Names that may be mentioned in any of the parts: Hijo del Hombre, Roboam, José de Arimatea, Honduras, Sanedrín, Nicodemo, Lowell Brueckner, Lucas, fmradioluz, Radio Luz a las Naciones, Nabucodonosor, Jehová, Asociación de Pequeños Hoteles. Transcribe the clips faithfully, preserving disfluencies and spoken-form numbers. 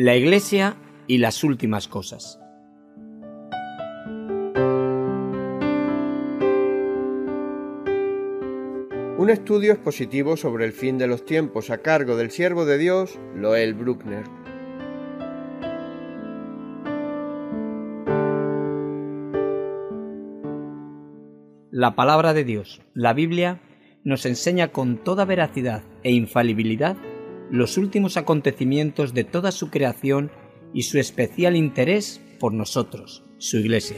la Iglesia y las últimas cosas. Un estudio expositivo sobre el fin de los tiempos a cargo del siervo de Dios, Lowell Brueckner. La palabra de Dios, la Biblia, nos enseña con toda veracidad e infalibilidad los últimos acontecimientos de toda su creación y su especial interés por nosotros, su Iglesia.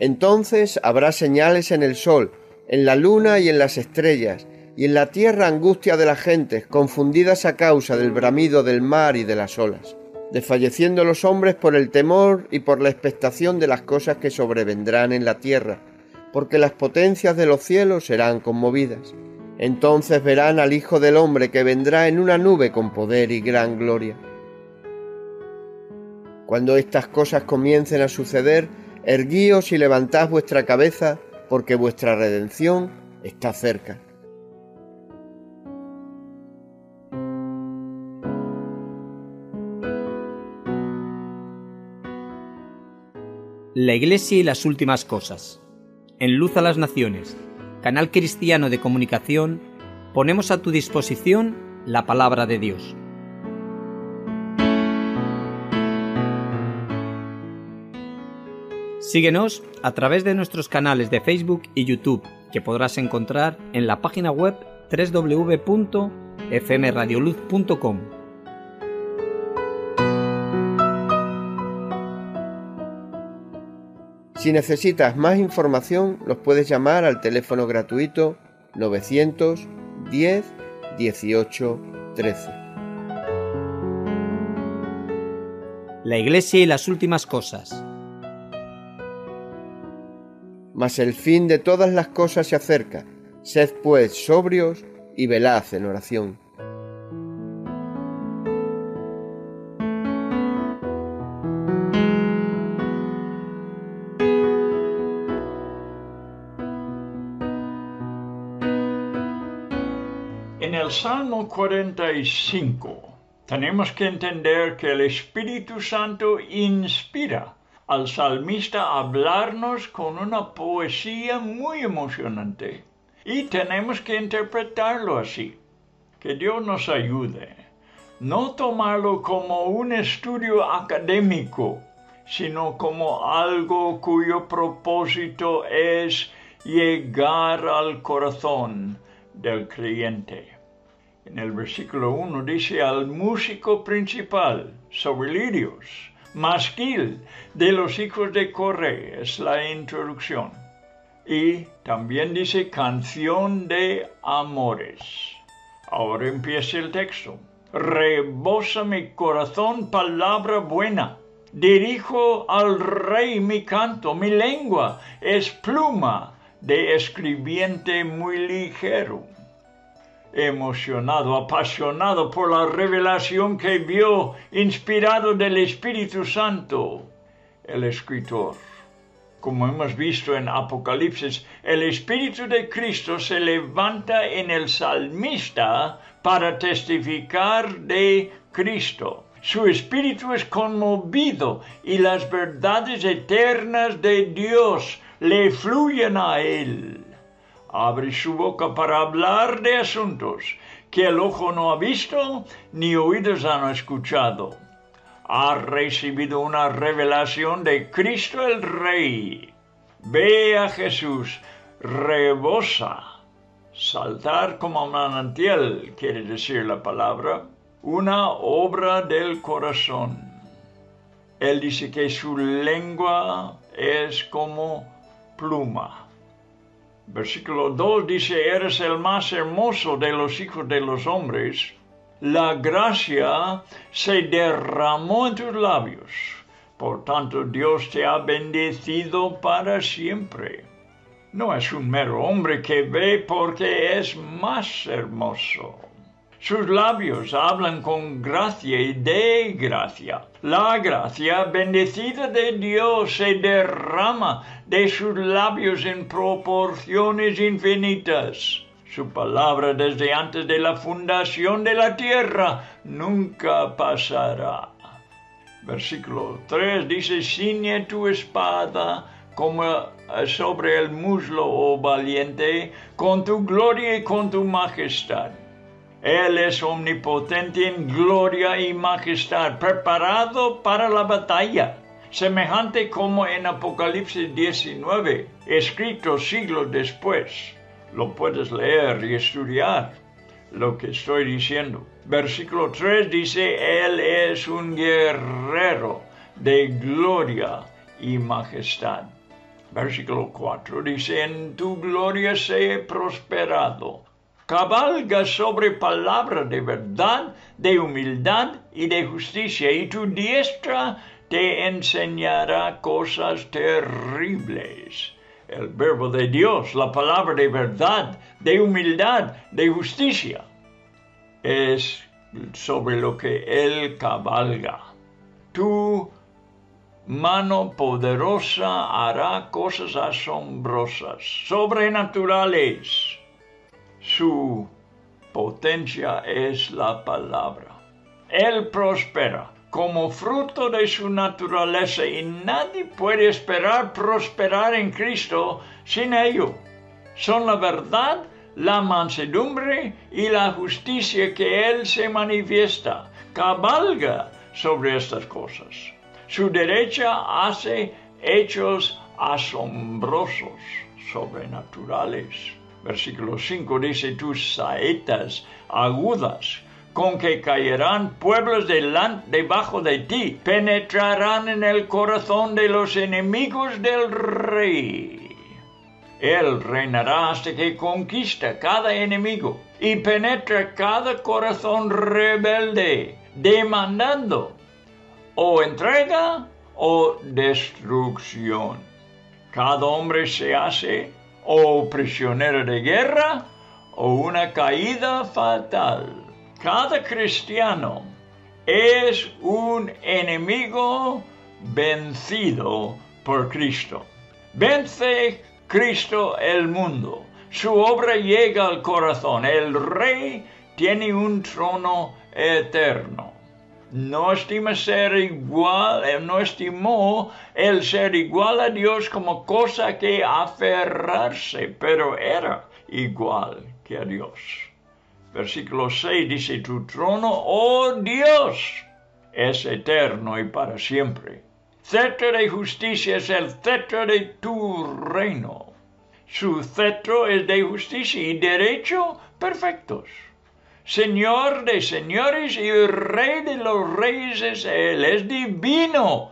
Entonces habrá señales en el sol, en la luna y en las estrellas, y en la tierra angustia de las gentes, confundidas a causa del bramido del mar y de las olas, desfalleciendo los hombres por el temor y por la expectación de las cosas que sobrevendrán en la tierra, porque las potencias de los cielos serán conmovidas. Entonces verán al Hijo del Hombre que vendrá en una nube con poder y gran gloria. Cuando estas cosas comiencen a suceder, erguíos y levantad vuestra cabeza, porque vuestra redención está cerca. La Iglesia y las últimas cosas. En Luz a las Naciones, canal cristiano de comunicación, ponemos a tu disposición la palabra de Dios. Síguenos a través de nuestros canales de Facebook y YouTube, que podrás encontrar en la página web doble u doble u doble u punto f m radio luz punto com. Si necesitas más información, los puedes llamar al teléfono gratuito nueve diez, dieciocho, trece. La Iglesia y las últimas cosas. Mas el fin de todas las cosas se acerca. Sed pues sobrios y velad en oración. En el Salmo cuarenta y cinco tenemos que entender que el Espíritu Santo inspira al salmista a hablarnos con una poesía muy emocionante, y tenemos que interpretarlo así. Que Dios nos ayude. No tomarlo como un estudio académico, sino como algo cuyo propósito es llegar al corazón del creyente. En el versículo uno dice al músico principal, sobre lirios, masquil de los hijos de Coré, es la introducción. Y también dice canción de amores. Ahora empieza el texto. Rebosa mi corazón palabra buena. Dirijo al rey mi canto. Mi lengua es pluma de escribiente muy ligero. Emocionado, apasionado por la revelación que vio, inspirado del Espíritu Santo, el escritor. Como hemos visto en Apocalipsis, el Espíritu de Cristo se levanta en el salmista para testificar de Cristo. Su espíritu es conmovido y las verdades eternas de Dios le fluyen a él. Abre su boca para hablar de asuntos que el ojo no ha visto ni oídos han escuchado. Ha recibido una revelación de Cristo el Rey. Ve a Jesús, rebosa. Saltar como un manantial, quiere decir la palabra, una obra del corazón. Él dice que su lengua es como pluma. Versículo dos dice, eres el más hermoso de los hijos de los hombres. La gracia se derramó en tus labios. Por tanto, Dios te ha bendecido para siempre. No es un mero hombre que ve porque es más hermoso, Sus labios hablan con gracia y de gracia. La gracia bendecida de Dios se derrama de sus labios en proporciones infinitas. Su palabra desde antes de la fundación de la tierra nunca pasará. Versículo tres dice, ciñe tu espada como sobre el muslo, oh valiente, con tu gloria y con tu majestad. Él es omnipotente en gloria y majestad, preparado para la batalla, semejante como en Apocalipsis diecinueve, escrito siglos después. Lo puedes leer y estudiar lo que estoy diciendo. Versículo tres dice, Él es un guerrero de gloria y majestad. Versículo cuatro dice, en tu gloria sé prosperado. Cabalga sobre palabra de verdad, de humildad y de justicia, y tu diestra te enseñará cosas terribles. El verbo de Dios, la palabra de verdad, de humildad, de justicia, es sobre lo que Él cabalga. Tu mano poderosa hará cosas asombrosas, sobrenaturales. Su potencia es la palabra. Él prospera como fruto de su naturaleza y nadie puede esperar prosperar en Cristo sin ello. Son la verdad, la mansedumbre y la justicia que Él se manifiesta. Cabalga sobre estas cosas. Su derecha hace hechos asombrosos, sobrenaturales. Versículo cinco dice, tus saetas agudas, con que caerán pueblos delante, debajo de ti, penetrarán en el corazón de los enemigos del rey. Él reinará hasta que conquista cada enemigo y penetra cada corazón rebelde, demandando o entrega o destrucción. Cada hombre se hace o prisionero de guerra, o una caída fatal. Cada cristiano es un enemigo vencido por Cristo. Vence Cristo el mundo. Su obra llega al corazón. El rey tiene un trono eterno. No estima ser igual, no estimó el ser igual a Dios como cosa que aferrarse, pero era igual que a Dios. Versículo seis dice, tu trono, oh Dios, es eterno y para siempre. Cetro de justicia es el cetro de tu reino. Su cetro es de justicia y derecho perfectos. Señor de señores y Rey de los reyes es Él, es divino,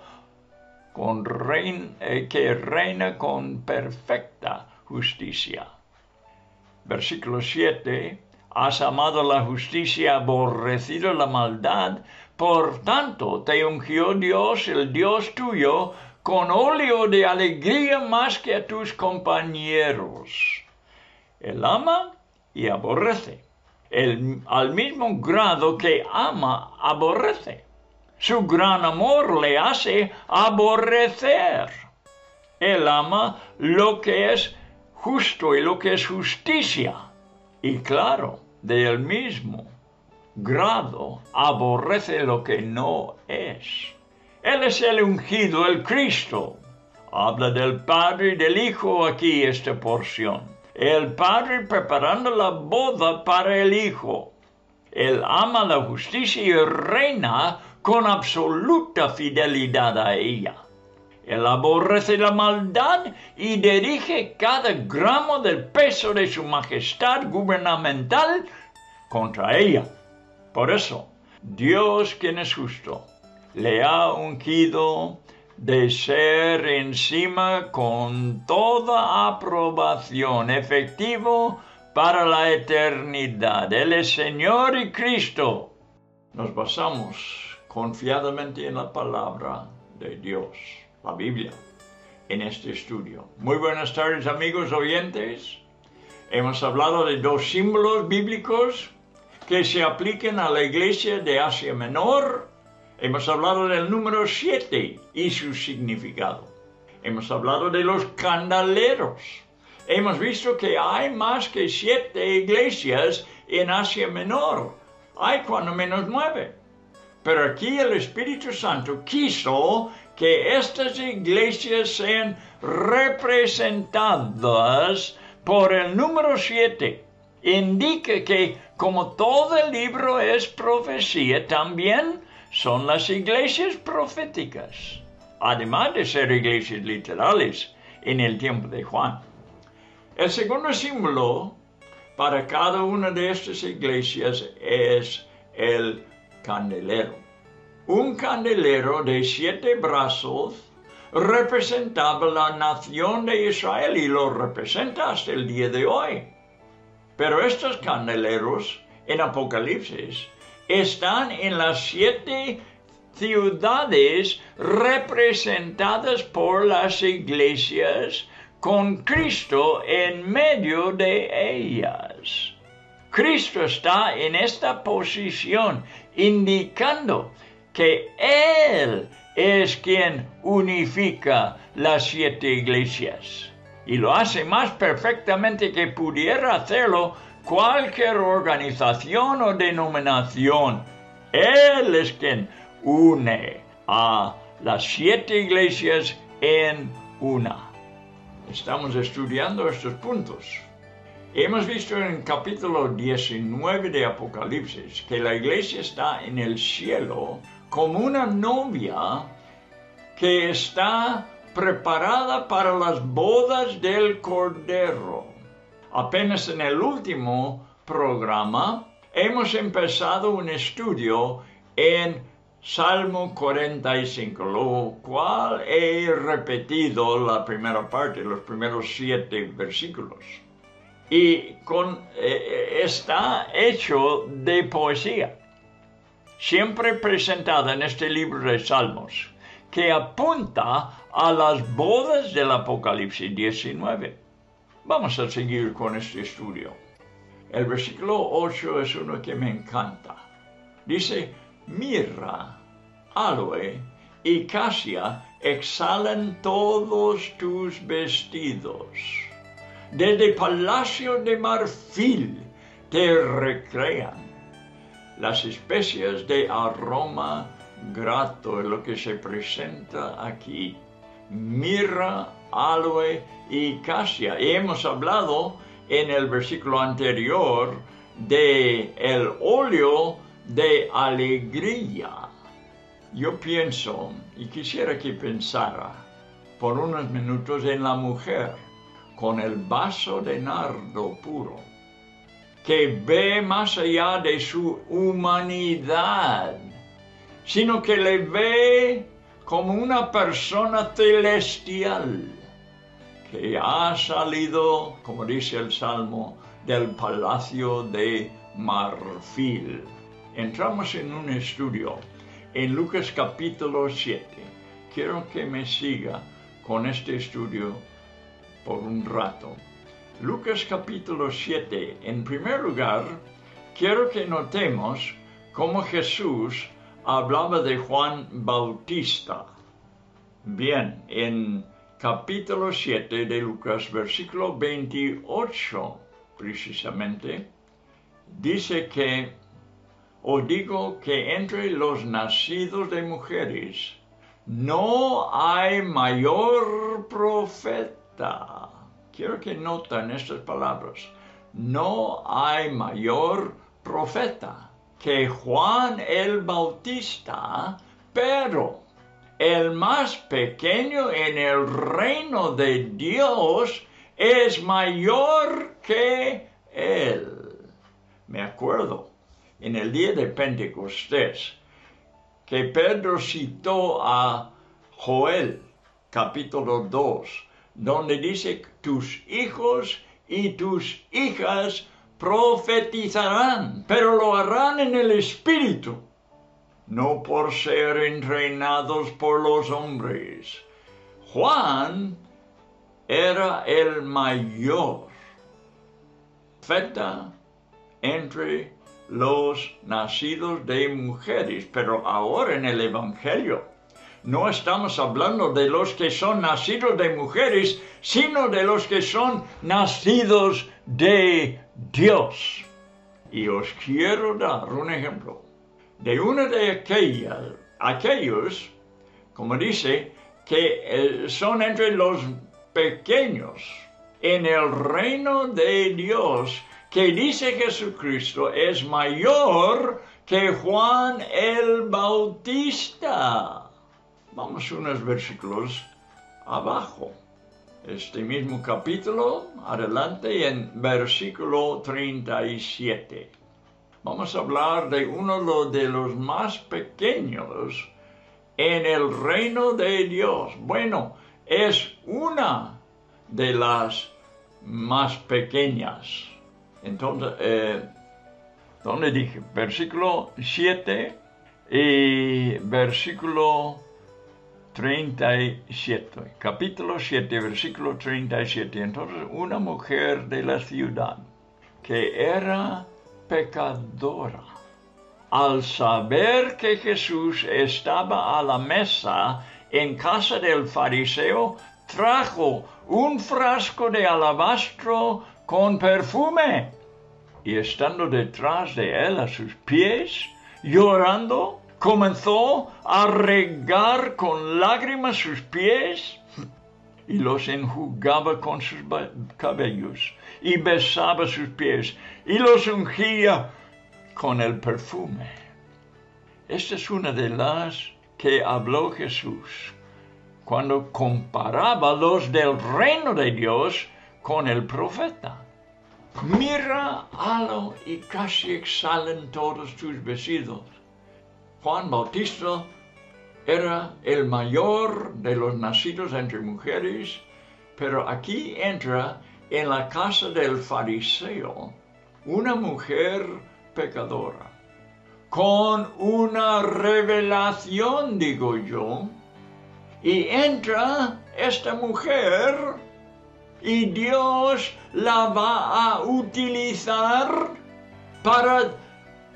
con rein, eh, que reina con perfecta justicia. Versículo siete, has amado la justicia, aborrecido la maldad, por tanto te ungió Dios, el Dios tuyo, con óleo de alegría más que a tus compañeros. Él ama y aborrece. El, al mismo grado que ama, aborrece. Su gran amor le hace aborrecer. Él ama lo que es justo y lo que es justicia. Y claro, del mismo grado, aborrece lo que no es. Él es el ungido, el Cristo. Habla del Padre y del Hijo aquí esta porción. El Padre preparando la boda para el Hijo. Él ama la justicia y reina con absoluta fidelidad a ella. Él aborrece la maldad y dirige cada gramo del peso de su majestad gubernamental contra ella. Por eso, Dios, quien es justo, le ha ungido de ser encima con toda aprobación, efectivo para la eternidad. Él es Señor y Cristo. Nos basamos confiadamente en la palabra de Dios, la Biblia, en este estudio. Muy buenas tardes, amigos oyentes. Hemos hablado de dos símbolos bíblicos que se apliquen a la Iglesia de Asia Menor. Hemos hablado del número siete y su significado. Hemos hablado de los candeleros. Hemos visto que hay más que siete iglesias en Asia Menor. Hay cuando menos nueve. Pero aquí el Espíritu Santo quiso que estas iglesias sean representadas por el número siete. Indica que como todo el libro es profecía, también son las iglesias proféticas, además de ser iglesias literales en el tiempo de Juan. El segundo símbolo para cada una de estas iglesias es el candelero. Un candelero de siete brazos representaba la nación de Israel y lo representa hasta el día de hoy. Pero estos candeleros en Apocalipsis están en las siete ciudades representadas por las iglesias con Cristo en medio de ellas. Cristo está en esta posición indicando que Él es quien unifica las siete iglesias y lo hace más perfectamente que pudiera hacerlo cualquier organización o denominación. Él es quien une a las siete iglesias en una. Estamos estudiando estos puntos. Hemos visto en el capítulo diecinueve de Apocalipsis que la iglesia está en el cielo como una novia que está preparada para las bodas del Cordero. Apenas en el último programa hemos empezado un estudio en Salmo cuarenta y cinco, lo cual he repetido la primera parte, los primeros siete versículos. Y con, eh, está hecho de poesía, siempre presentada en este libro de Salmos, que apunta a las bodas del Apocalipsis diecinueve. Vamos a seguir con este estudio. El versículo ocho es uno que me encanta. Dice, mirra, aloe y casia exhalan todos tus vestidos. Desde palacio de marfil te recrean. Las especies de aroma grato es lo que se presenta aquí. Mirra, aloe y casia. Y hemos hablado en el versículo anterior de el óleo de alegría. Yo pienso y quisiera que pensara por unos minutos en la mujer con el vaso de nardo puro, que ve más allá de su humanidad, sino que le ve como una persona celestial que ha salido, como dice el Salmo, del palacio de marfil. Entramos en un estudio en Lucas capítulo siete. Quiero que me siga con este estudio por un rato. Lucas capítulo siete. En primer lugar, quiero que notemos cómo Jesús hablaba de Juan Bautista. Bien, en capítulo siete de Lucas, versículo veintiocho, precisamente, dice que, os digo que entre los nacidos de mujeres no hay mayor profeta. Quiero que noten estas palabras. No hay mayor profeta que Juan el Bautista, pero el más pequeño en el reino de Dios es mayor que él. Me acuerdo en el día de Pentecostés que Pedro citó a Joel, capítulo dos, donde dice, tus hijos y tus hijas profetizarán, pero lo harán en el Espíritu, no por ser entrenados por los hombres. Juan era el mayor profeta entre los nacidos de mujeres, pero ahora en el Evangelio no estamos hablando de los que son nacidos de mujeres, sino de los que son nacidos de Dios. Y os quiero dar un ejemplo de uno de aquellas, aquellos, como dice, que son entre los pequeños en el reino de Dios, que dice Jesucristo es mayor que Juan el Bautista. Vamos unos versículos abajo. Este mismo capítulo, adelante en versículo treinta y siete. Vamos a hablar de uno de los más pequeños en el reino de Dios. Bueno, es una de las más pequeñas. Entonces, eh, ¿dónde dije? Versículo siete y versículo treinta y siete. Capítulo siete, versículo treinta y siete. Entonces, una mujer de la ciudad que era pecadora, al saber que Jesús estaba a la mesa en casa del fariseo, trajo un frasco de alabastro con perfume, y estando detrás de él a sus pies, llorando, comenzó a regar con lágrimas sus pies, y los enjugaba con sus cabellos, y besaba sus pies, y los ungía con el perfume. Esta es una de las que habló Jesús cuando comparaba los del reino de Dios con el profeta. Mira, halo, y casi exhalen todos tus vestidos. Juan Bautista era el mayor de los nacidos entre mujeres, pero aquí entra en la casa del fariseo una mujer pecadora, con una revelación, digo yo, y entra esta mujer y Dios la va a utilizar para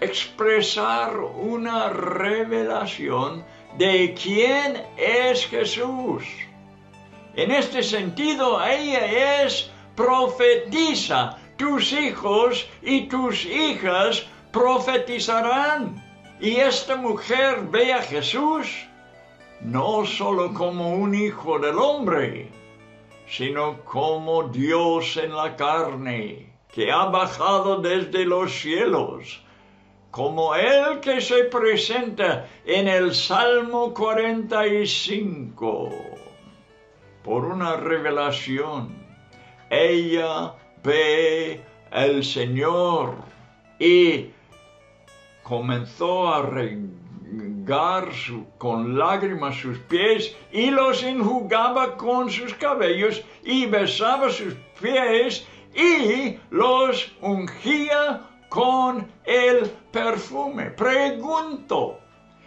expresar una revelación de quién es Jesús. En este sentido, ella es profetiza. Tus hijos y tus hijas profetizarán. Y esta mujer ve a Jesús no solo como un hijo del hombre, sino como Dios en la carne, que ha bajado desde los cielos, como el que se presenta en el Salmo cuarenta y cinco. Por una revelación, ella ve al Señor y comenzó a regar su, con lágrimas sus pies, y los enjugaba con sus cabellos, y besaba sus pies, y los ungía con el perfume. Pregunto,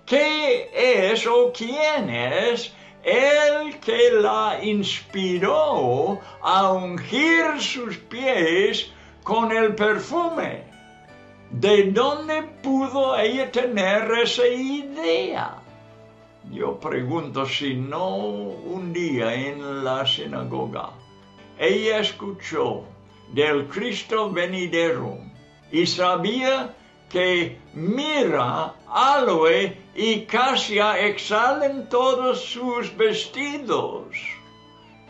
¿qué es o quién es el que la inspiró a ungir sus pies con el perfume? ¿De dónde pudo ella tener esa idea? Yo pregunto si no un día en la sinagoga ella escuchó del Cristo venidero y sabía que Mira, Aloe y Casia exhalen todos sus vestidos.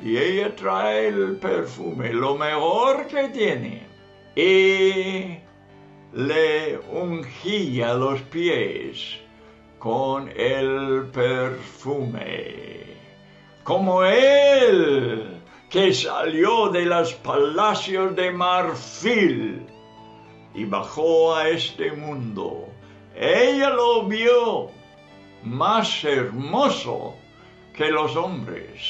Y ella trae el perfume, lo mejor que tiene, y le ungía los pies con el perfume, como él que salió de los palacios de marfil y bajó a este mundo. Ella lo vio más hermoso que los hombres,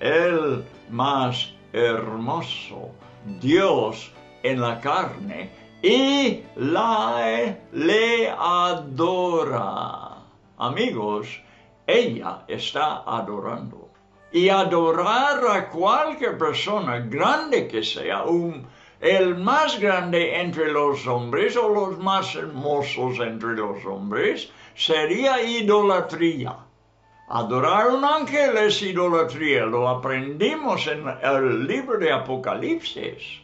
el más hermoso, Dios en la carne, y la, le adora. Amigos, ella está adorando. Y adorar a cualquier persona, grande que sea, un el más grande entre los hombres o los más hermosos entre los hombres sería idolatría. Adorar un ángel es idolatría, lo aprendimos en el libro de Apocalipsis,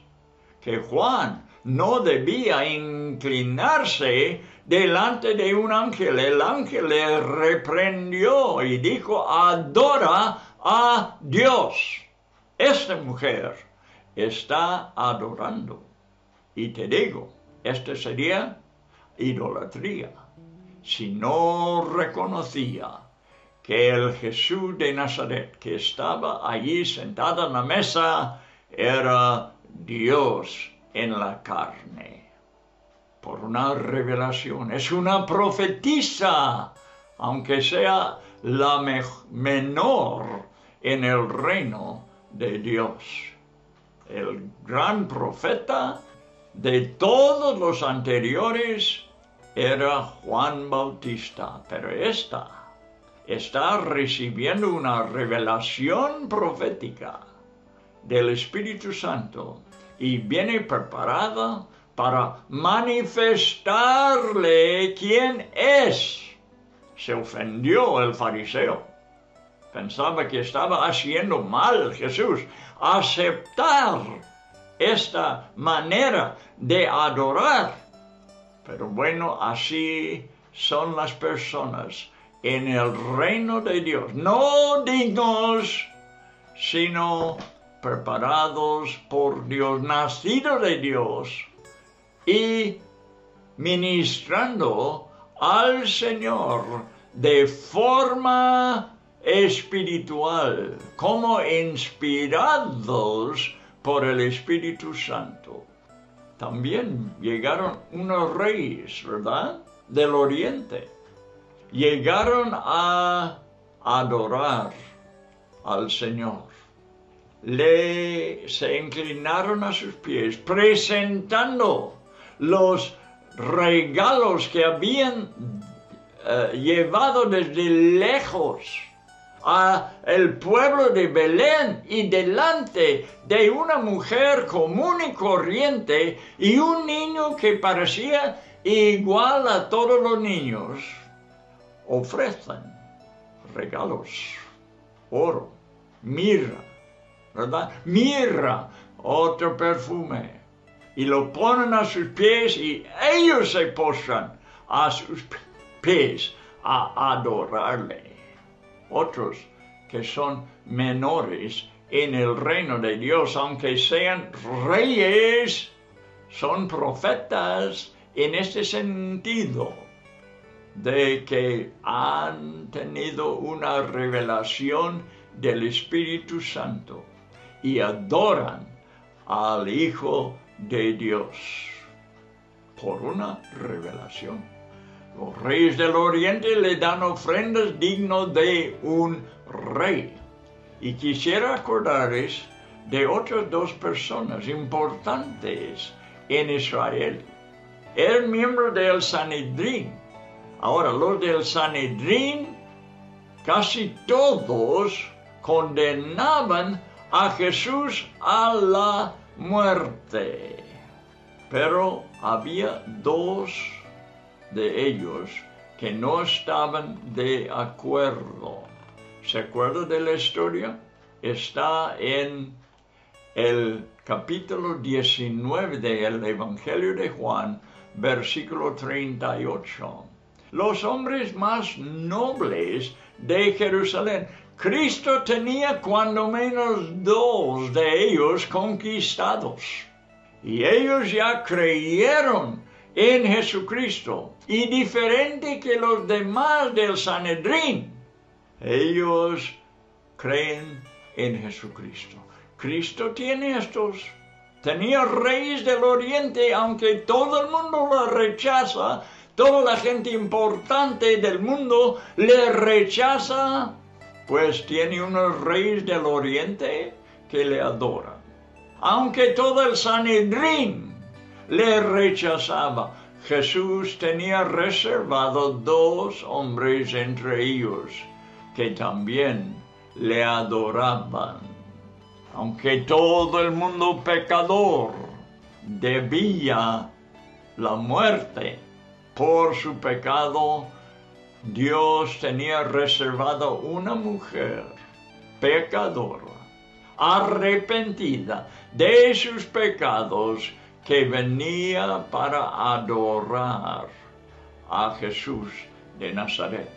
que Juan no debía inclinarse delante de un ángel. El ángel le reprendió y dijo, adora a Dios. Esta mujer está adorando. Y te digo, esta sería idolatría. Si no reconocía que el Jesús de Nazaret, que estaba allí sentado en la mesa, era Dios en la carne, por una revelación. Es una profetisa, aunque sea la me menor en el reino de Dios. El gran profeta de todos los anteriores era Juan Bautista, pero esta está recibiendo una revelación profética del Espíritu Santo y viene preparada para manifestarle quién es. Se ofendió el fariseo. Pensaba que estaba haciendo mal Jesús. Aceptar esta manera de adorar. Pero bueno, así son las personas en el reino de Dios. No dignos, sino preparados por Dios, nacidos de Dios y ministrando al Señor de forma espiritual, como inspirados por el Espíritu Santo. También llegaron unos reyes, ¿verdad?, del oriente. Llegaron a adorar al Señor. Le se inclinaron a sus pies, presentando los regalos que habían eh, llevado desde lejos al pueblo de Belén y delante de una mujer común y corriente y un niño que parecía igual a todos los niños. Ofrecen regalos, oro, mirra, ¿verdad? Mirra, otro perfume, y lo ponen a sus pies y ellos se postran a sus pies a adorarle. Otros que son menores en el reino de Dios, aunque sean reyes, son profetas en este sentido de que han tenido una revelación del Espíritu Santo y adoran al Hijo de Dios por una revelación. Los reyes del oriente le dan ofrendas dignas de un rey. Y quisiera acordarles de otras dos personas importantes en Israel. El miembro del Sanedrín. Ahora, los del Sanedrín, casi todos condenaban a Jesús a la muerte. Pero había dos de ellos que no estaban de acuerdo. ¿Se acuerdan de la historia? Está en el capítulo diecinueve del Evangelio de Juan, versículo treinta y ocho. Los hombres más nobles de Jerusalén. Cristo tenía cuando menos dos de ellos conquistados. Y ellos ya creyeron en Jesucristo. Y diferente que los demás del Sanedrín, ellos creen en Jesucristo. Cristo tiene estos. Tenía reyes del oriente, aunque todo el mundo lo rechaza. Toda la gente importante del mundo le rechaza, pues tiene unos reyes del oriente que le adoran. Aunque todo el Sanedrín le rechazaba, Jesús tenía reservado dos hombres entre ellos que también le adoraban. Aunque todo el mundo pecador debía la muerte por su pecado, Dios tenía reservado una mujer pecadora, arrepentida de sus pecados, que venía para adorar a Jesús de Nazaret.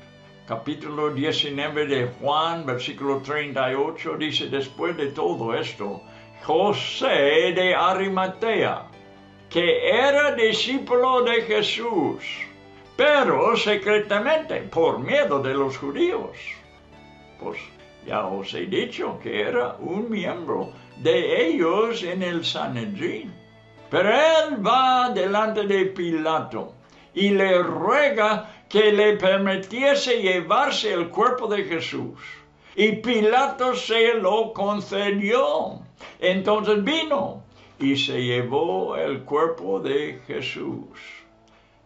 Capítulo diecinueve de Juan, versículo treinta y ocho, dice: después de todo esto, José de Arimatea, que era discípulo de Jesús, pero secretamente por miedo de los judíos, pues ya os he dicho que era un miembro de ellos en el Sanedrín. Pero él va delante de Pilato y le ruega que le permitiese llevarse el cuerpo de Jesús. Y Pilato se lo concedió. Entonces vino y se llevó el cuerpo de Jesús.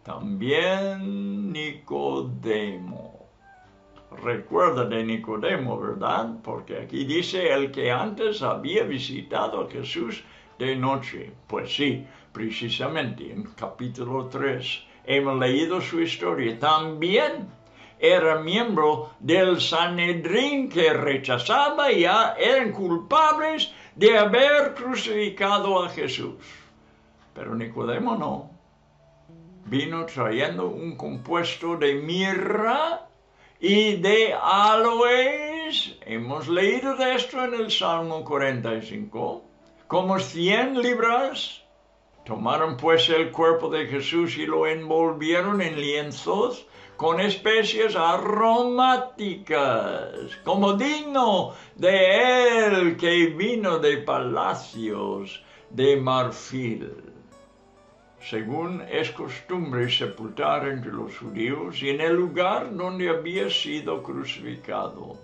También Nicodemo. Recuerda de Nicodemo, ¿verdad? Porque aquí dice el que antes había visitado a Jesús de noche. Pues sí, precisamente en capítulo tres hemos leído su historia. También era miembro del Sanedrín, que rechazaba y eran culpables de haber crucificado a Jesús. Pero Nicodemo no. Vino trayendo un compuesto de mirra y de aloes. Hemos leído de esto en el Salmo cuarenta y cinco. Como cien libras. Tomaron pues el cuerpo de Jesús y lo envolvieron en lienzos con especias aromáticas, como digno de él que vino de palacios de marfil. Según es costumbre sepultar entre los judíos, y en el lugar donde había sido crucificado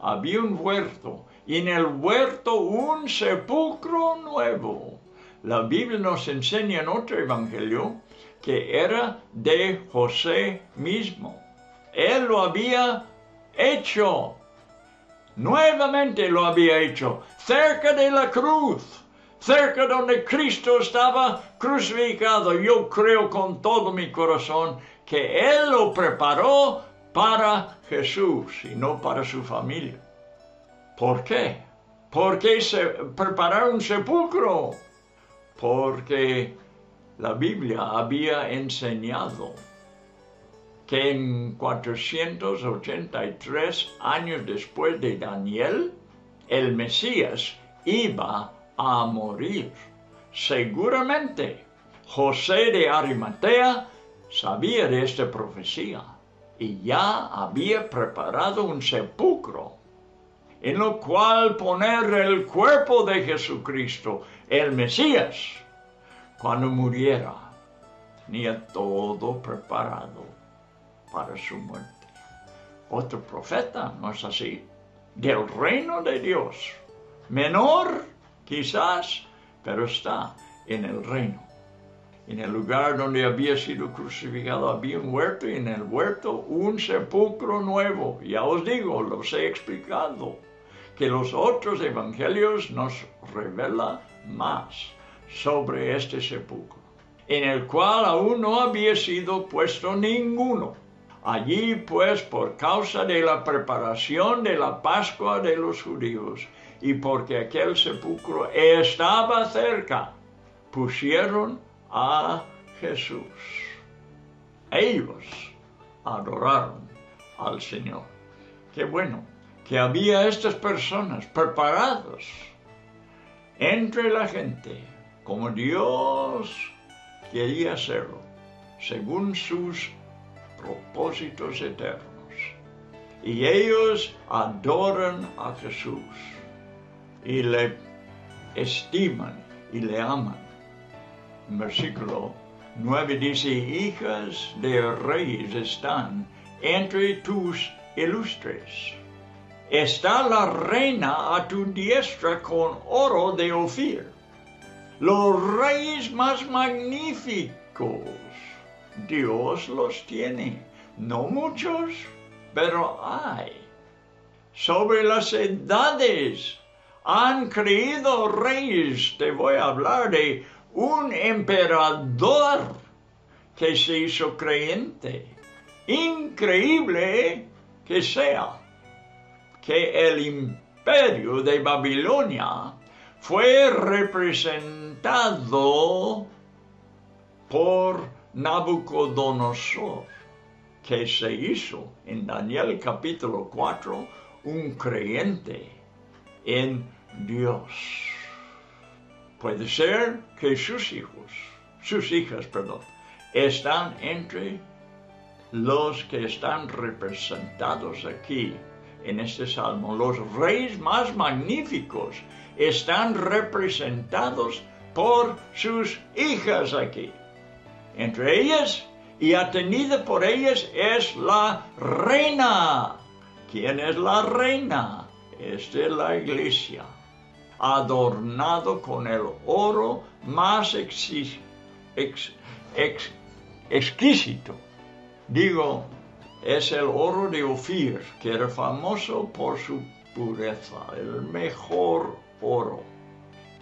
había un huerto, y en el huerto un sepulcro nuevo. La Biblia nos enseña en otro evangelio que era de José mismo. Él lo había hecho, nuevamente lo había hecho, cerca de la cruz, cerca donde Cristo estaba crucificado. Yo creo con todo mi corazón que Él lo preparó para Jesús y no para su familia. ¿Por qué? ¿Por qué se prepararon un sepulcro? Porque la Biblia había enseñado que en cuatrocientos ochenta y tres años después de Daniel, el Mesías iba a morir. Seguramente José de Arimatea sabía de esta profecía y ya había preparado un sepulcro en lo cual poner el cuerpo de Jesucristo, el Mesías, cuando muriera. Tenía todo preparado para su muerte. Otro profeta, ¿no es así? Del reino de Dios. Menor, quizás, pero está en el reino. En el lugar donde había sido crucificado había un huerto, y en el huerto un sepulcro nuevo. Ya os digo, los he explicado, que los otros evangelios nos revelan más sobre este sepulcro, en el cual aún no había sido puesto ninguno. Allí, pues, por causa de la preparación de la Pascua de los judíos, y porque aquel sepulcro estaba cerca, pusieron a Jesús. Ellos adoraron al Señor. Qué bueno que había estas personas preparadas entre la gente, como Dios quería hacerlo, según sus propósitos eternos. Y ellos adoran a Jesús y le estiman y le aman. En versículo nueve dice: hijas de reyes están entre tus ilustres. Está la reina a tu diestra con oro de Ofir. Los reyes más magníficos Dios los tiene. No muchos, pero hay. Sobre las edades han creído reyes. Te voy a hablar de un emperador que se hizo creyente. Increíble que sea que el imperio de Babilonia fue representado por Nabucodonosor, que se hizo en Daniel capítulo cuatro un creyente en Dios. Puede ser que sus hijos, sus hijas, perdón, están entre los que están representados aquí en este salmo. Los reyes más magníficos están representados por sus hijas aquí. Entre ellas y atenida por ellas es la reina. ¿Quién es la reina? Es de la iglesia, adornado con el oro más exquisito. Ex, ex, exquisito. Digo, es el oro de Ofir, que era famoso por su pureza, el mejor oro.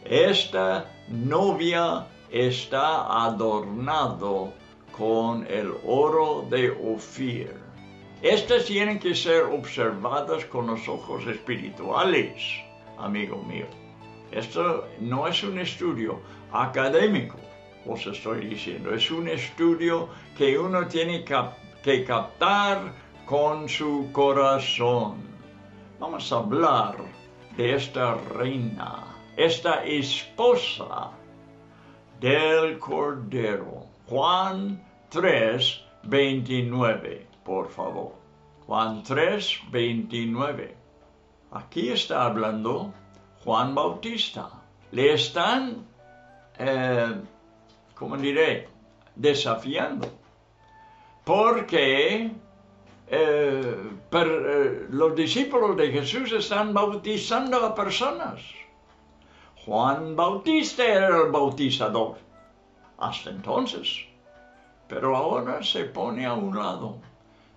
Esta novia está adornado con el oro de Ofir. Estas tienen que ser observadas con los ojos espirituales, amigo mío. Esto no es un estudio académico, os estoy diciendo. Es un estudio que uno tiene que captar con su corazón. Vamos a hablar de esta reina, esta esposa del Cordero. Juan tres, veintinueve, por favor. Juan tres, veintinueve. Aquí está hablando Juan Bautista. Le están... Eh, ¿Cómo diré? Desafiando. Porque eh, per, eh, los discípulos de Jesús están bautizando a personas. Juan Bautista era el bautizador hasta entonces. Pero ahora se pone a un lado.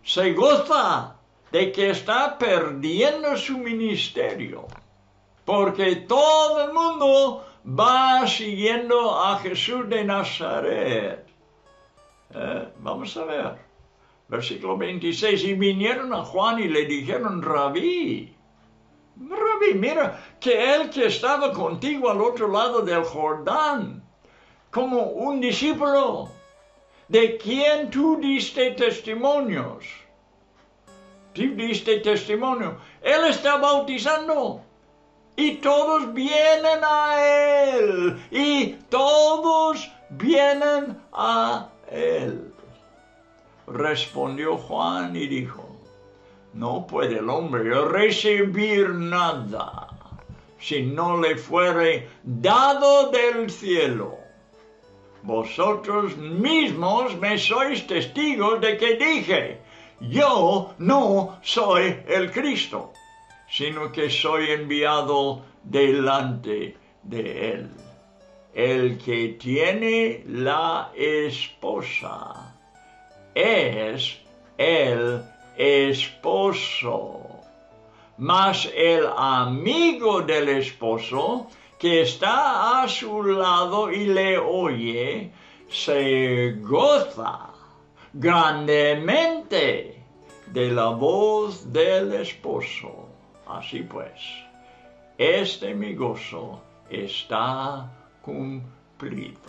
Se goza de que está perdiendo su ministerio. Porque todo el mundo va siguiendo a Jesús de Nazaret. Eh, vamos a ver, versículo veintiséis, y vinieron a Juan y le dijeron, Rabí, Rabí, mira que él que estaba contigo al otro lado del Jordán, como un discípulo de quien tú diste testimonios, tú diste testimonio, él está bautizando. Y todos vienen a Él. Y todos vienen a Él. Respondió Juan y dijo, no puede el hombre recibir nada si no le fuere dado del cielo. Vosotros mismos me sois testigos de que dije, yo no soy el Cristo, sino que soy enviado delante de él. El que tiene la esposa es el esposo, mas el amigo del esposo que está a su lado y le oye, se goza grandemente de la voz del esposo. Así pues, este mi gozo está cumplido.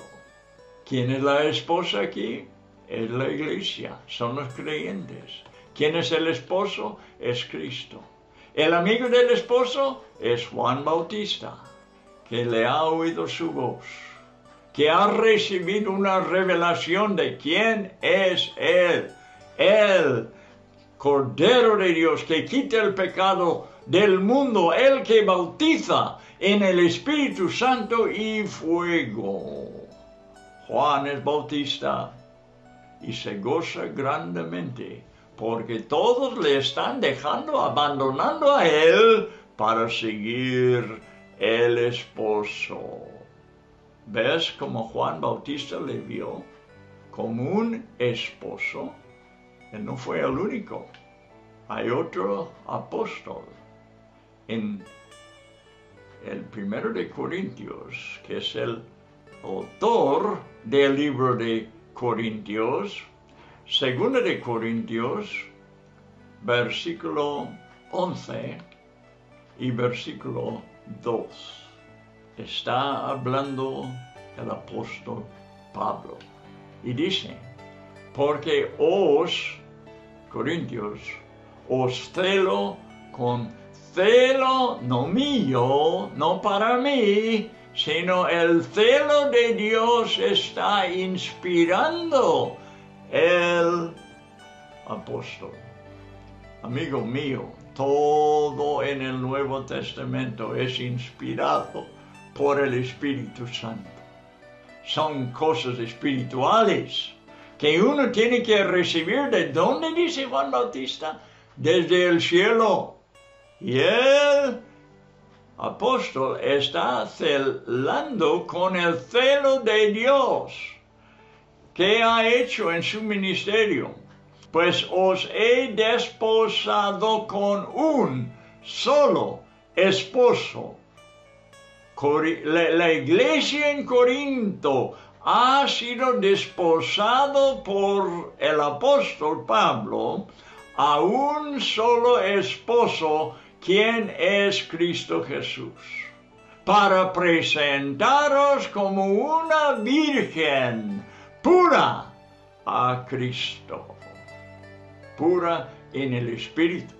¿Quién es la esposa aquí? Es la iglesia, son los creyentes. ¿Quién es el esposo? Es Cristo. El amigo del esposo es Juan Bautista, que le ha oído su voz, que ha recibido una revelación de quién es él, el Cordero de Dios que quita el pecado del mundo, el que bautiza en el Espíritu Santo y fuego. Juan es bautista y se goza grandemente porque todos le están dejando, abandonando a él para seguir el esposo. ¿Ves cómo Juan Bautista le vio como un esposo? Él no fue el único. Hay otro apóstol en el primero de Corintios, que es el autor del libro de Corintios, segunda de Corintios, versículo once y versículo dos. Está hablando el apóstol Pablo y dice, porque os, Corintios, os celo con celo no mío, no para mí, sino el celo de Dios está inspirando el apóstol. Amigo mío, todo en el Nuevo Testamento es inspirado por el Espíritu Santo. Son cosas espirituales que uno tiene que recibir. ¿De dónde dice Juan Bautista? Desde el cielo. Y el apóstol está celando con el celo de Dios. ¿Qué ha hecho en su ministerio? Pues os he desposado con un solo esposo. La, la iglesia en Corinto ha sido desposado por el apóstol Pablo a un solo esposo, quien es Cristo Jesús, para presentaros como una virgen pura a Cristo, pura en el Espíritu,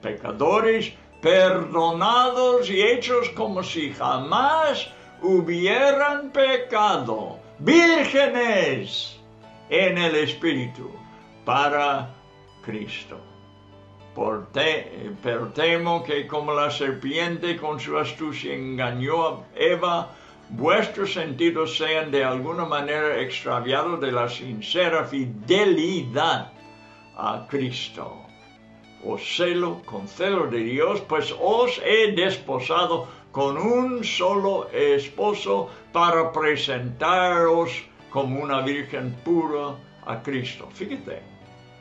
pecadores perdonados y hechos como si jamás hubieran pecado, vírgenes en el Espíritu para Cristo. Por te, pero temo que como la serpiente con su astucia engañó a Eva, vuestros sentidos sean de alguna manera extraviados de la sincera fidelidad a Cristo. Os celo con celo de Dios, pues os he desposado con un solo esposo para presentaros como una virgen pura a Cristo. Fíjate,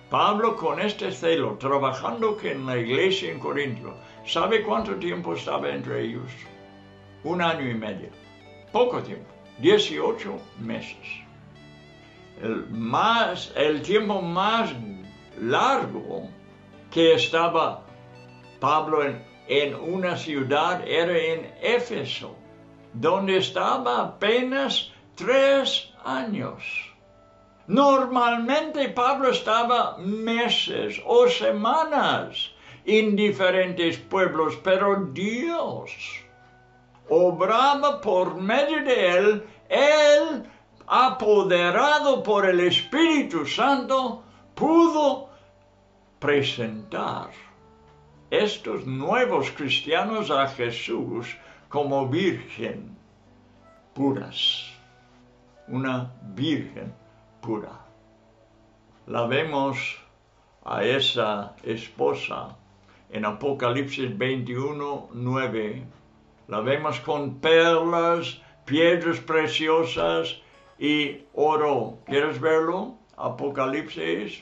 Pablo con este celo, trabajando en la iglesia en Corinto, ¿sabe cuánto tiempo estaba entre ellos? Un año y medio. Poco tiempo, dieciocho meses. El, más, el tiempo más largo que estaba Pablo en, en una ciudad era en Éfeso, donde estaba apenas tres años. Normalmente Pablo estaba meses o semanas en diferentes pueblos, pero Dios obraba por medio de él, él, apoderado por el Espíritu Santo, pudo presentar estos nuevos cristianos a Jesús como virgen puras, una virgen pura. La vemos a esa esposa en Apocalipsis veintiuno, nueve. La vemos con perlas, piedras preciosas y oro. ¿Quieres verlo? Apocalipsis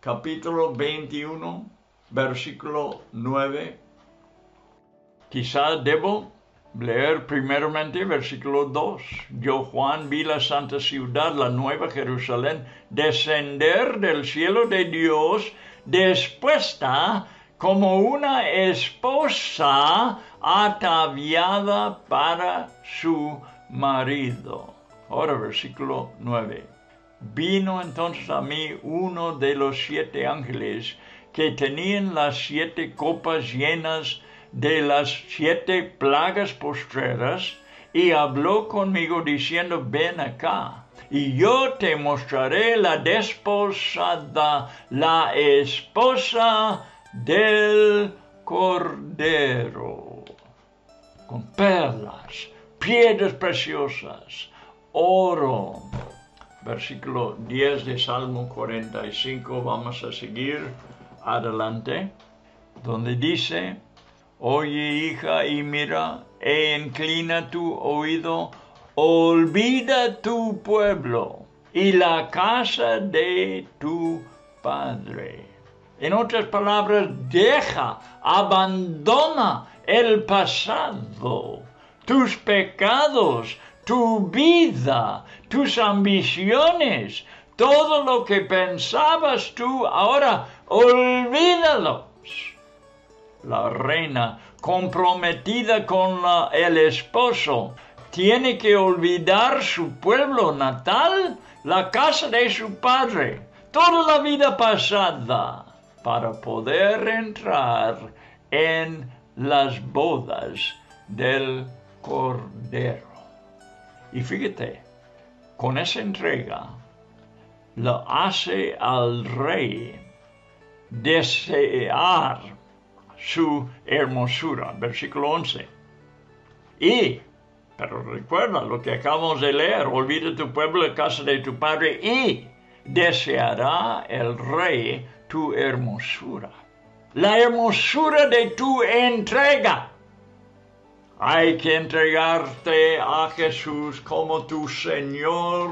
capítulo veintiuno, versículo nueve. Quizá debo leer primeramente versículo dos. Yo, Juan, vi la santa ciudad, la nueva Jerusalén, descender del cielo de Dios, dispuesta como una esposa ataviada para su marido. Ahora versículo nueve. Vino entonces a mí uno de los siete ángeles que tenían las siete copas llenas de las siete plagas postreras, y habló conmigo diciendo, ven acá, y yo te mostraré la desposada, la esposa del Cordero, con perlas, piedras preciosas, oro. Versículo diez de Salmo cuarenta y cinco, vamos a seguir adelante, donde dice, oye, hija, y mira, e inclina tu oído, olvida tu pueblo y la casa de tu padre. En otras palabras, deja, abandona el pasado, tus pecados, tu vida, tus ambiciones, todo lo que pensabas tú, ahora olvídalos. La reina, comprometida con la, el esposo, tiene que olvidar su pueblo natal, la casa de su padre, toda la vida pasada, para poder entrar en las bodas del Cordero. Y fíjate, con esa entrega, lo hace al rey desear su hermosura, versículo once. Y, pero recuerda lo que acabamos de leer, olvida tu pueblo y casa de tu padre, y deseará el rey tu hermosura, la hermosura de tu entrega. Hay que entregarte a Jesús como tu Señor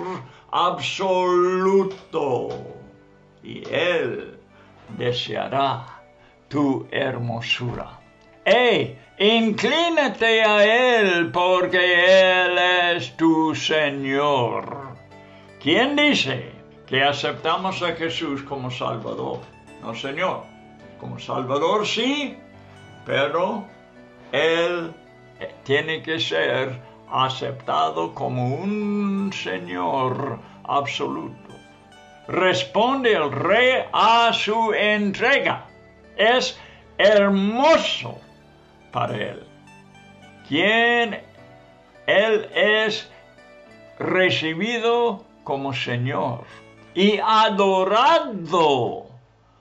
absoluto, y Él deseará tu hermosura. ¡Ey! Inclínate a Él, porque Él es tu Señor. ¿Quién dice que aceptamos a Jesús como Salvador? No, Señor. Como Salvador, sí, pero Él tiene que ser aceptado como un Señor absoluto. Responde el rey a su entrega. Es hermoso para Él. Quien Él es recibido como Señor y adorado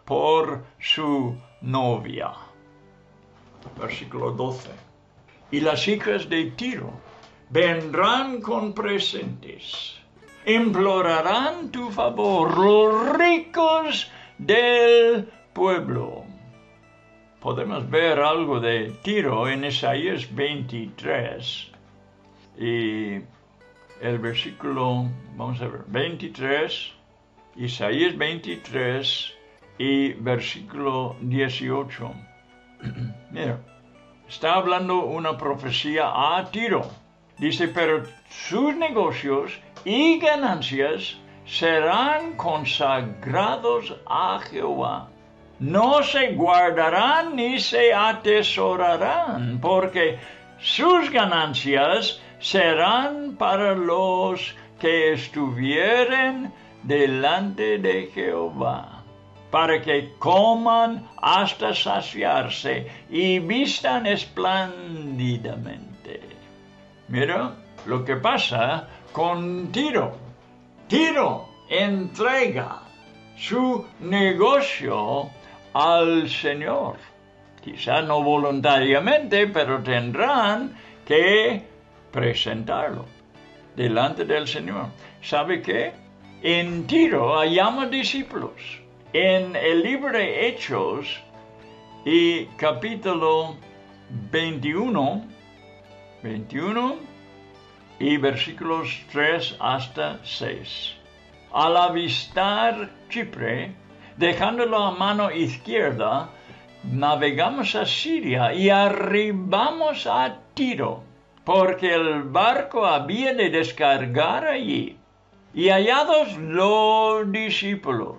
por su novia. Versículo doce. Y las hijas de Tiro vendrán con presentes, implorarán tu favor, los ricos del pueblo. Podemos ver algo de Tiro en Isaías veintitrés. Y el versículo, vamos a ver, veintitrés, Isaías veintitrés y versículo dieciocho. Mira, está hablando una profecía a Tiro. Dice, pero sus negocios y ganancias serán consagrados a Jehová. No se guardarán ni se atesorarán, porque sus ganancias serán para los que estuvieren delante de Jehová, para que coman hasta saciarse y vistan espléndidamente. Mira lo que pasa con Tiro. Tiro entrega su negocio al Señor. Quizá no voluntariamente, pero tendrán que presentarlo delante del Señor. ¿Sabe qué? En Tiro hallamos discípulos. En el libro de Hechos y capítulo veintiuno, veintiuno y versículos tres hasta seis. Al avistar Chipre, dejándolo a mano izquierda, navegamos a Siria y arribamos a Tiro, porque el barco había de descargar allí. Y hallados los discípulos,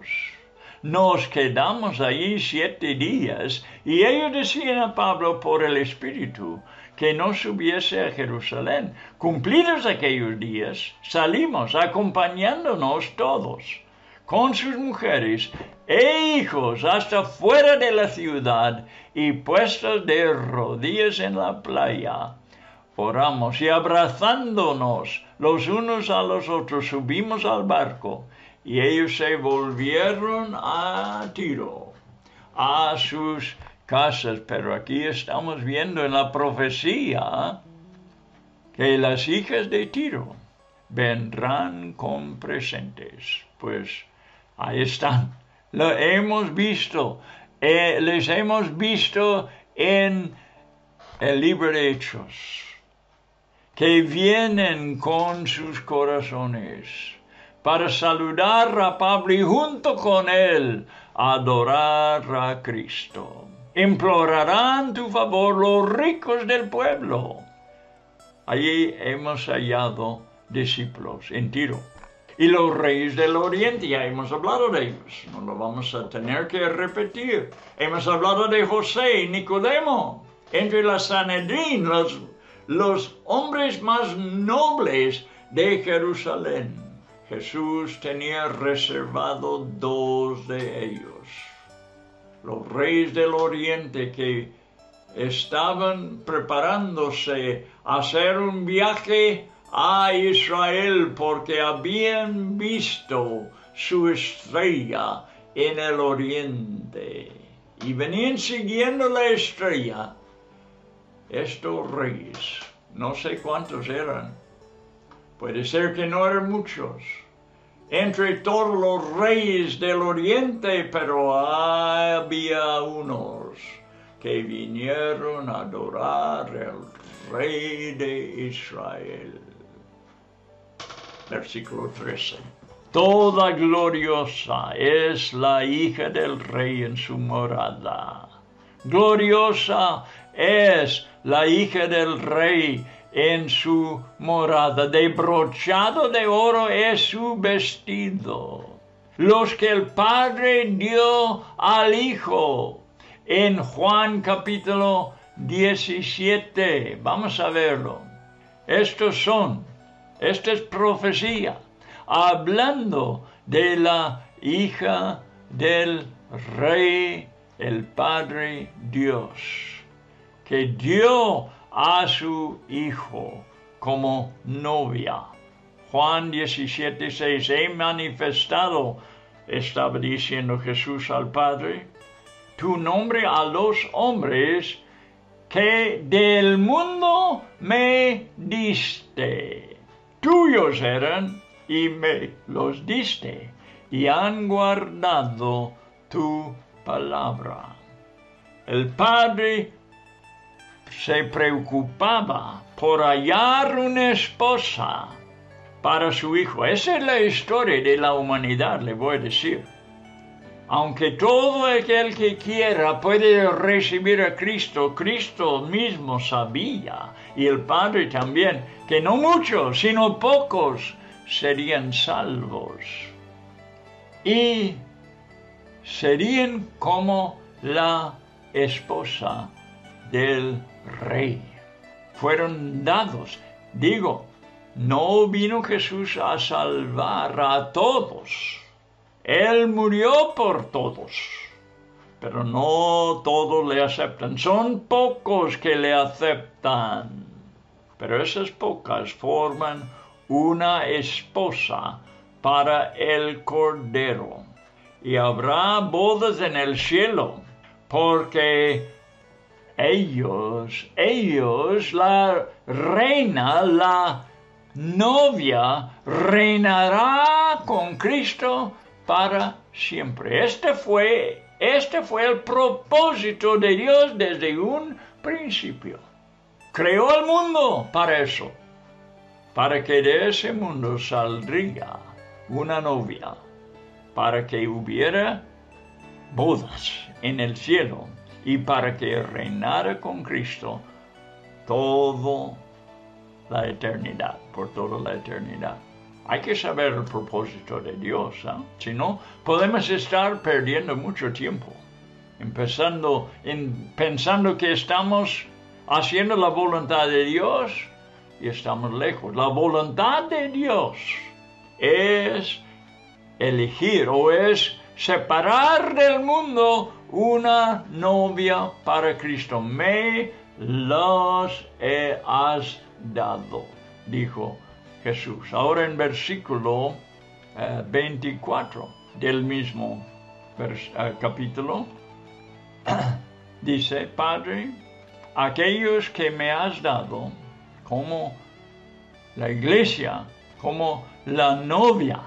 nos quedamos allí siete días, y ellos decían a Pablo por el Espíritu que no subiese a Jerusalén. Cumplidos aquellos días, salimos acompañándonos todos con sus mujeres e hijos hasta fuera de la ciudad, y puestos de rodillas en la playa, oramos y abrazándonos los unos a los otros subimos al barco, y ellos se volvieron a Tiro, a sus casas. Pero aquí estamos viendo en la profecía que las hijas de Tiro vendrán con presentes. Pues ahí están. Lo hemos visto. Eh, les hemos visto en el libro de Hechos, que vienen con sus corazones para saludar a Pablo y junto con él adorar a Cristo. Implorarán tu favor los ricos del pueblo. Allí hemos hallado discípulos en Tiro. Y los reyes del Oriente, ya hemos hablado de ellos, no lo vamos a tener que repetir. Hemos hablado de José y Nicodemo, entre la Sanedrín, los, los hombres más nobles de Jerusalén. Jesús tenía reservado dos de ellos. Los reyes del Oriente que estaban preparándose a hacer un viaje a Israel porque habían visto su estrella en el oriente y venían siguiendo la estrella. Estos reyes, no sé cuántos eran, puede ser que no eran muchos, entre todos los reyes del oriente, pero había unos que vinieron a adorar al rey de Israel. Versículo trece. Toda gloriosa es la hija del rey en su morada. Gloriosa es la hija del rey en su morada. De brochado de oro es su vestido. Los que el Padre dio al Hijo. En Juan capítulo diecisiete. Vamos a verlo. Estos son... Esta es profecía, hablando de la hija del rey, el Padre Dios, que dio a su hijo como novia. Juan diecisiete, seis, he manifestado, estaba diciendo Jesús al Padre, tu nombre a los hombres que del mundo me diste. Tuyos eran y me los diste, y han guardado tu palabra. El Padre se preocupaba por hallar una esposa para su hijo. Esa es la historia de la humanidad, le voy a decir. Aunque todo aquel que quiera puede recibir a Cristo, Cristo mismo sabía, y el Padre también, que no muchos, sino pocos serían salvos. Y serían como la esposa del rey. Fueron dados, digo, no vino Jesús a salvar a todos. Él murió por todos, pero no todos le aceptan. Son pocos que le aceptan, pero esas pocas forman una esposa para el Cordero. Y habrá bodas en el cielo, porque ellos, ellos, la reina, la novia, reinará con Cristo para siempre. Este fue, este fue el propósito de Dios desde un principio. Creó el mundo para eso, para que de ese mundo saldría una novia, para que hubiera bodas en el cielo y para que reinara con Cristo toda la eternidad, por toda la eternidad. Hay que saber el propósito de Dios, ¿eh? Si no, podemos estar perdiendo mucho tiempo, empezando en, pensando que estamos haciendo la voluntad de Dios y estamos lejos. La voluntad de Dios es elegir o es separar del mundo una novia para Cristo. Me los he has dado, dijo Jesús. Ahora en versículo eh, veinticuatro del mismo vers eh, capítulo, dice, Padre, aquellos que me has dado, como la iglesia, como la novia,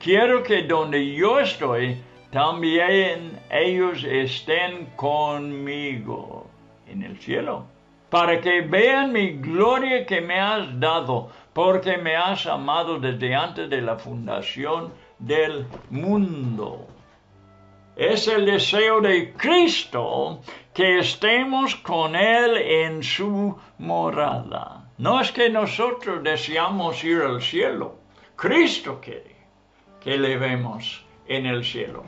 quiero que donde yo estoy, también ellos estén conmigo en el cielo, para que vean mi gloria que me has dado, porque me has amado desde antes de la fundación del mundo. Es el deseo de Cristo que estemos con Él en su morada. No es que nosotros deseamos ir al cielo. Cristo quiere que le vemos en el cielo.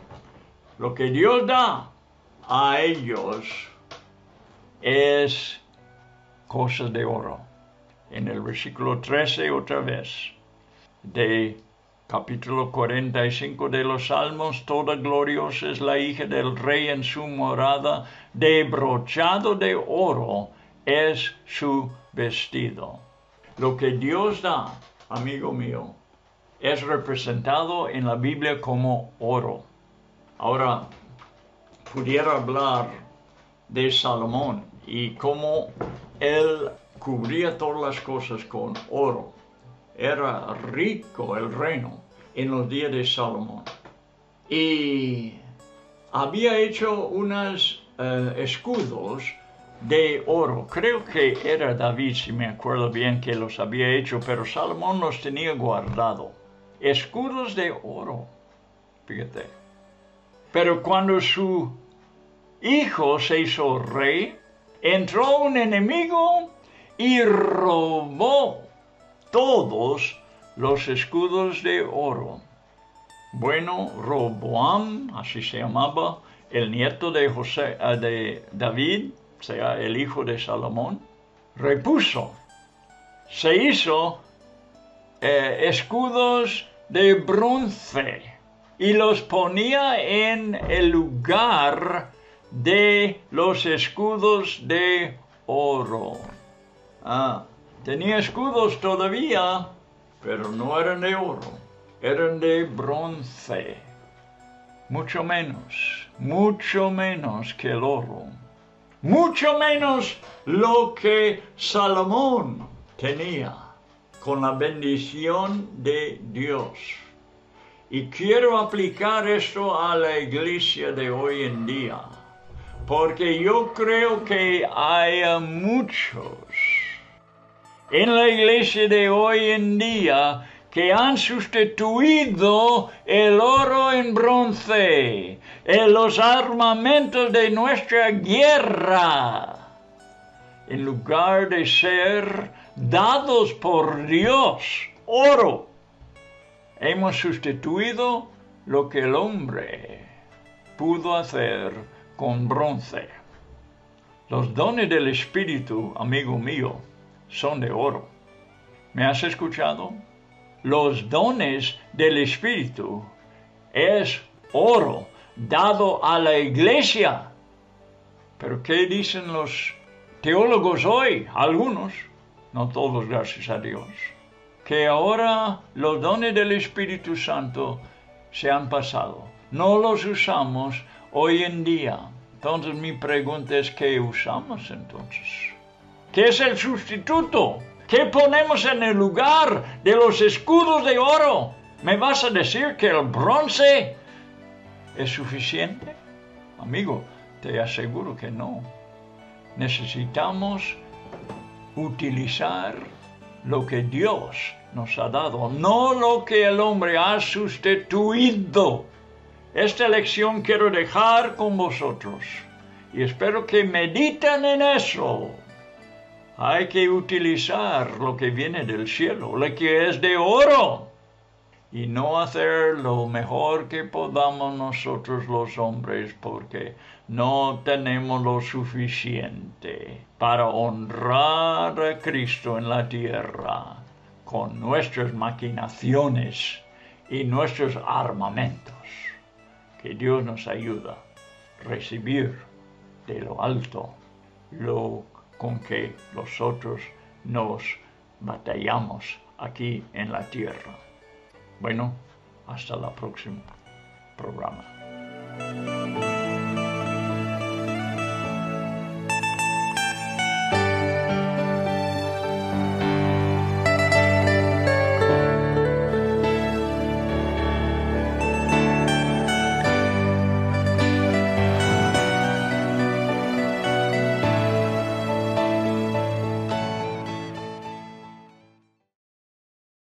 Lo que Dios da a ellos es cosas de oro. En el versículo trece otra vez, de capítulo cuarenta y cinco de los Salmos, toda gloriosa es la hija del rey en su morada, de brochado de oro es su vestido. Lo que Dios da, amigo mío, es representado en la Biblia como oro. Ahora, pudiera hablar de Salomón y cómo él cubría todas las cosas con oro. Era rico el reino en los días de Salomón. Y había hecho unos uh, escudos de oro. Creo que era David, si me acuerdo bien, que los había hecho, pero Salomón los tenía guardado. Escudos de oro, fíjate. Pero cuando su hijo se hizo rey, entró un enemigo y robó todos los escudos de oro. Bueno, Roboam, así se llamaba, el nieto de, José, de David, o sea, el hijo de Salomón, repuso, se hizo eh, escudos de bronce y los ponía en el lugar de los escudos de oro. Ah, tenía escudos todavía, pero no eran de oro, eran de bronce. Mucho menos, mucho menos que el oro. Mucho menos lo que Salomón tenía con la bendición de Dios. Y quiero aplicar esto a la iglesia de hoy en día, porque yo creo que hay muchos en la iglesia de hoy en día que han sustituido el oro en bronce, en los armamentos de nuestra guerra, en lugar de ser dados por Dios, oro. Hemos sustituido lo que el hombre pudo hacer con bronce. Los dones del Espíritu, amigo mío, son de oro. ¿Me has escuchado? Los dones del Espíritu es oro dado a la iglesia. Pero ¿qué dicen los teólogos hoy? Algunos, no todos, gracias a Dios, que ahora los dones del Espíritu Santo se han pasado. No los usamos hoy en día. Entonces mi pregunta es, ¿qué usamos entonces? ¿Qué es el sustituto? ¿Qué ponemos en el lugar de los escudos de oro? ¿Me vas a decir que el bronce es suficiente? Amigo, te aseguro que no. Necesitamos utilizar lo que Dios nos ha dado, no lo que el hombre ha sustituido. Esta lección quiero dejar con vosotros y espero que mediten en eso. Hay que utilizar lo que viene del cielo, lo que es de oro, y no hacer lo mejor que podamos nosotros los hombres, porque no tenemos lo suficiente para honrar a Cristo en la tierra con nuestras maquinaciones y nuestros armamentos. Que Dios nos ayuda a recibir de lo alto lo con que nosotros nos batallamos aquí en la tierra. Bueno, hasta el próximo programa.